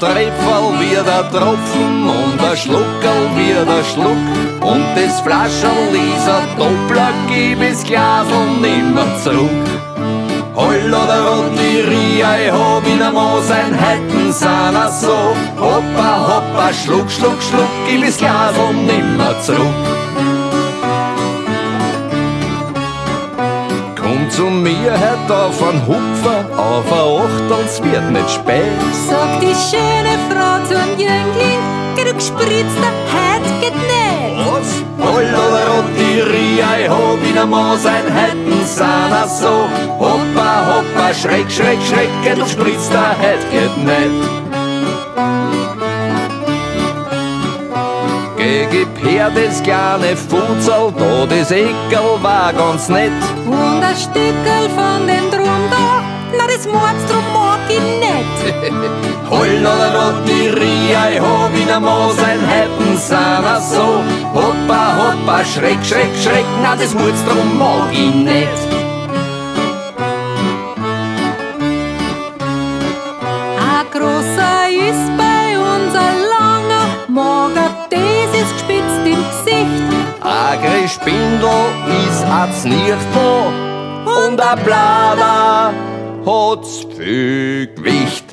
Treffel wieder Tropfen und ein Schluckerl wieder Schluck und das Flascherl ist ein Doppler, gib das Glasl nimmer zurück. Holl oder Rottirie, ei ho, wie der Moos ein Heiten sana so. Hoppa, hoppa, Schluck, Schluck, Schluck, gib das Glasl nimmer zurück. Zu mir hört auf ein Hupfer, auf ein Achtel's wird nicht spät. Sagt die schöne Frau zum Jüngling, genug spritzt der Heid geht nicht. Was? Holl oder Rottirie, ei ho, wie der Maus ein Heiten sana so. Hoppa, hoppa, schreck, schreck, schreck, genug spritzt der Heid geht nicht. Gib her das kleine Futzel, da das Eckerl war ganz nett. Und ein Stückerl von dem Drum da, na das mag's, drum mag ich nicht. Holl oder Rottirie, ei ho, wie der Maus ein Heiten sana so. Hoppa, hoppa, schreck, schreck, schreck, na das mag's, drum mag ich nicht. A großer ist bei uns ein langer Mager, das ist gespitzt im Gesicht. Agre Spindel ist als Niertel und a Blader hat's viel Gewicht.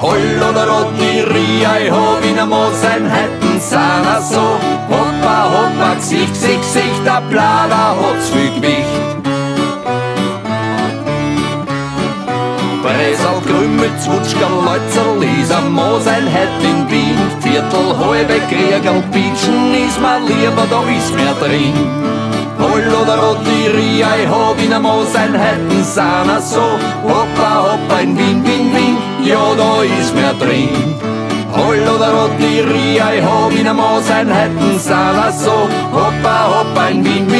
Holl oder Rottirie, ei ho, wie der Moos ein Heiten sana so. Hoppa, hoppa, Gesicht, Gesicht, Gesicht, a Blader hat's viel Gewicht. Bresal, Krümmel, Zwutschgerl, Läutzerl, is am Moos ein Heid in Wien. Viertel, halbe, Kriegerl, Pitschen is mein Lieber, da is mehr drin. Holl oder Rottirie, ei ho, wie der Moos ein Heiten sana so. Hoppa, hoppa, in Wien, Wien, Wien, ja, da is mehr drin. Holl oder Rottirie, ei ho, wie der Moos ein Heiten sana so. Hoppa, hoppa, in Wien,